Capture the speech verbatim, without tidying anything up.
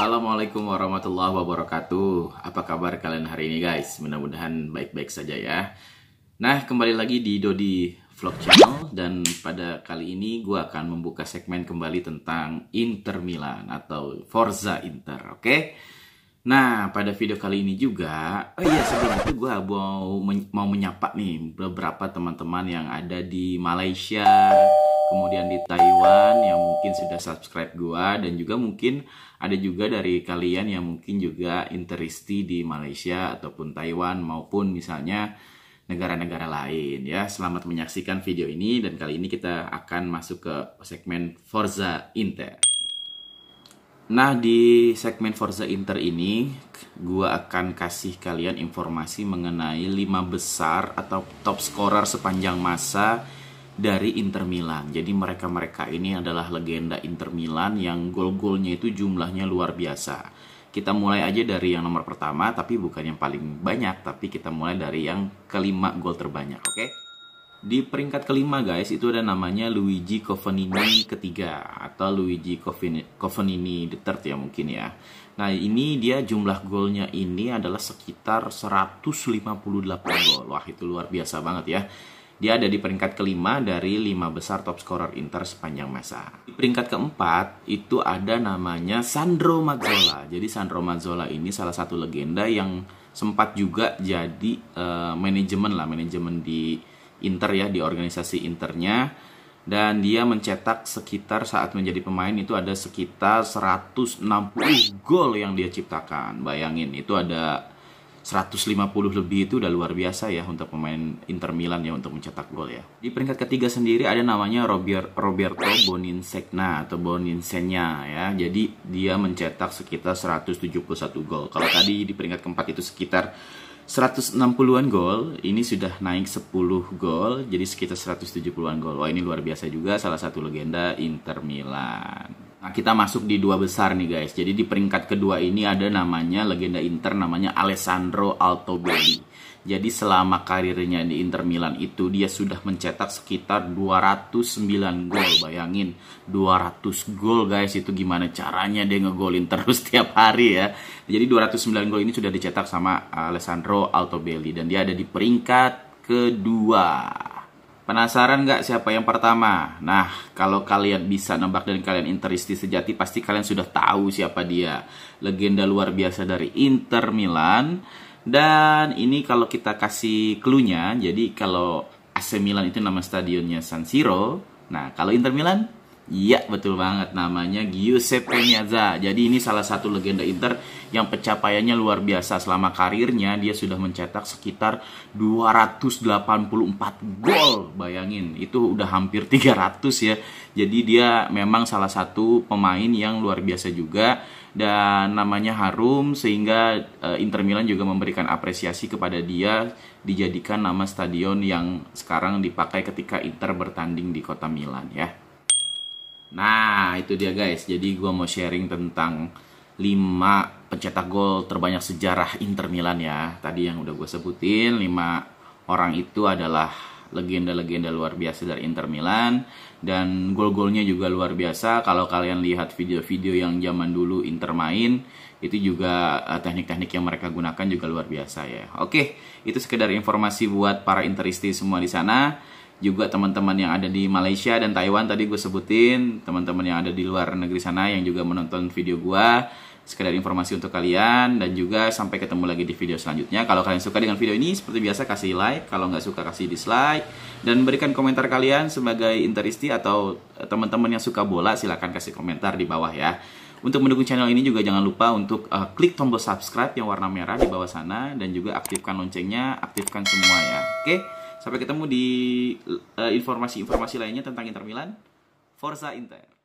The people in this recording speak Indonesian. Assalamualaikum warahmatullahi wabarakatuh. Apa kabar kalian hari ini guys? Mudah-mudahan baik-baik saja ya. Nah, kembali lagi di Dodi Vlog Channel. Dan pada kali ini gue akan membuka segmen kembali tentang Inter Milan atau Forza Inter, oke? Okay? Nah, pada video kali ini juga, oh iya sebelum itu gue mau, men mau menyapa nih beberapa teman-teman yang ada di Malaysia, kemudian di Taiwan yang mungkin sudah subscribe gua, dan juga mungkin ada juga dari kalian yang mungkin juga interesti di Malaysia ataupun Taiwan maupun misalnya negara-negara lain ya. Selamat menyaksikan video ini, dan kali ini kita akan masuk ke segmen Forza Inter. Nah, di segmen Forza Inter ini gua akan kasih kalian informasi mengenai lima besar atau top scorer sepanjang masa dari Inter Milan. Jadi mereka-mereka ini adalah legenda Inter Milan yang gol-golnya itu jumlahnya luar biasa. Kita mulai aja dari yang nomor pertama, tapi bukan yang paling banyak, tapi kita mulai dari yang kelima gol terbanyak, oke? Okay? Di peringkat kelima guys, itu ada namanya Luigi Cevenini ketiga, atau Luigi Cevenini the third ya mungkin ya. Nah, ini dia jumlah golnya ini adalah sekitar seratus lima puluh delapan gol. Wah, itu luar biasa banget ya. Dia ada di peringkat kelima dari lima besar top scorer Inter sepanjang masa. Di peringkat keempat itu ada namanya Sandro Mazzola. Jadi Sandro Mazzola ini salah satu legenda yang sempat juga jadi uh, manajemen lah, manajemen di Inter ya, di organisasi Internya. Dan dia mencetak sekitar saat menjadi pemain itu ada sekitar seratus enam puluh gol yang dia ciptakan. Bayangin, itu ada seratus lima puluh lebih, itu udah luar biasa ya untuk pemain Inter Milan ya untuk mencetak gol ya. Di peringkat ketiga sendiri ada namanya Robert, Roberto Boninsegna atau Boninsegna ya. Jadi dia mencetak sekitar seratus tujuh puluh satu gol. Kalau tadi di peringkat keempat itu sekitar seratus enam puluhan gol, ini sudah naik sepuluh gol, jadi sekitar seratus tujuh puluhan gol. Wah, ini luar biasa juga, salah satu legenda Inter Milan. Nah, kita masuk di dua besar nih guys. Jadi di peringkat kedua ini ada namanya legenda Inter, namanya Alessandro Altobelli. Jadi selama karirnya di Inter Milan itu dia sudah mencetak sekitar dua ratus sembilan gol. Bayangin, dua ratus gol guys, itu gimana caranya dia ngegolin terus tiap hari ya. Jadi dua ratus sembilan gol ini sudah dicetak sama Alessandro Altobelli, dan dia ada di peringkat kedua. Penasaran nggak siapa yang pertama? Nah, kalau kalian bisa nembak dan kalian interisti sejati, pasti kalian sudah tahu siapa dia. Legenda luar biasa dari Inter Milan. Dan ini kalau kita kasih cluenya, jadi kalau A C Milan itu nama stadionnya San Siro. Nah, kalau Inter Milan, iya betul banget, namanya Giuseppe Meazza. Jadi ini salah satu legenda Inter yang pencapaiannya luar biasa. Selama karirnya dia sudah mencetak sekitar dua ratus delapan puluh empat gol. Bayangin, itu udah hampir tiga ratus ya. Jadi dia memang salah satu pemain yang luar biasa juga, dan namanya harum sehingga Inter Milan juga memberikan apresiasi kepada dia, dijadikan nama stadion yang sekarang dipakai ketika Inter bertanding di kota Milan ya. Nah, itu dia guys. Jadi gue mau sharing tentang lima pencetak gol terbanyak sejarah Inter Milan ya. Tadi yang udah gue sebutin, lima orang itu adalah legenda-legenda luar biasa dari Inter Milan, dan gol-golnya juga luar biasa. Kalau kalian lihat video-video yang zaman dulu Inter main, itu juga teknik-teknik yang mereka gunakan juga luar biasa ya. Oke, itu sekedar informasi buat para Interisti semua di sana. Juga teman-teman yang ada di Malaysia dan Taiwan tadi gue sebutin, teman-teman yang ada di luar negeri sana yang juga menonton video gue, sekedar informasi untuk kalian. Dan juga sampai ketemu lagi di video selanjutnya. Kalau kalian suka dengan video ini, seperti biasa kasih like, kalau nggak suka kasih dislike, dan berikan komentar kalian sebagai interisti atau teman-teman yang suka bola, silahkan kasih komentar di bawah ya. Untuk mendukung channel ini juga jangan lupa untuk uh, klik tombol subscribe yang warna merah di bawah sana, dan juga aktifkan loncengnya, aktifkan semua ya. Oke? Sampai ketemu di informasi-informasi uh, lainnya tentang Inter Milan. Forza Inter!